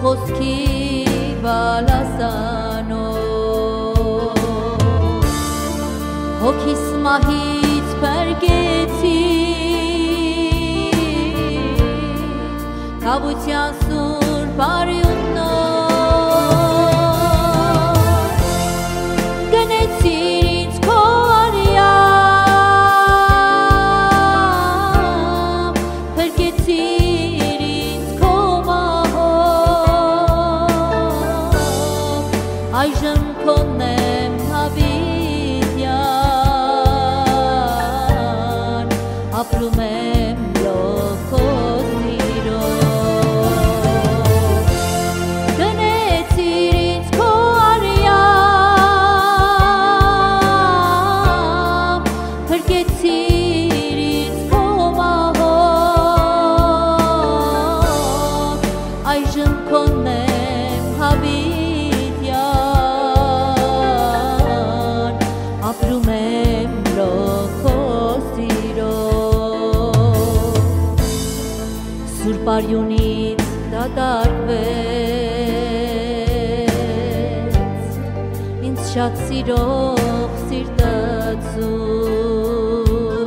חוזקי ולסנו הוקסמהית פרגטי kabutyan sur paryunno Արյունից դատարկվեց ինձ շատ սիրող սիրտածուր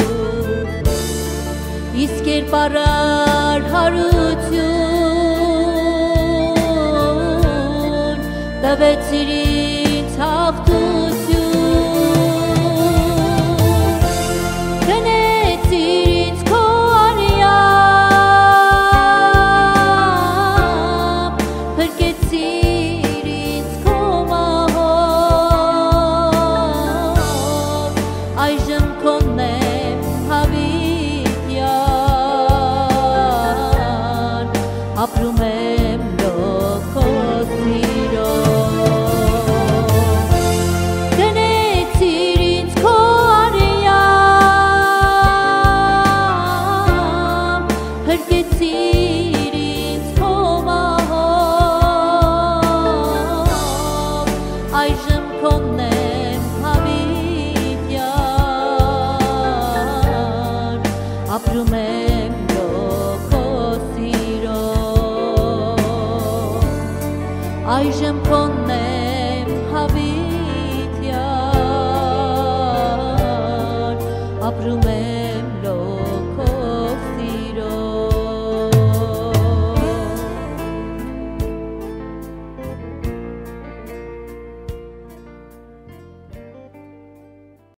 իսկ երբ առար հարություն տվեց իրից հաղթություն գնեց իրից քո արյան Abrumem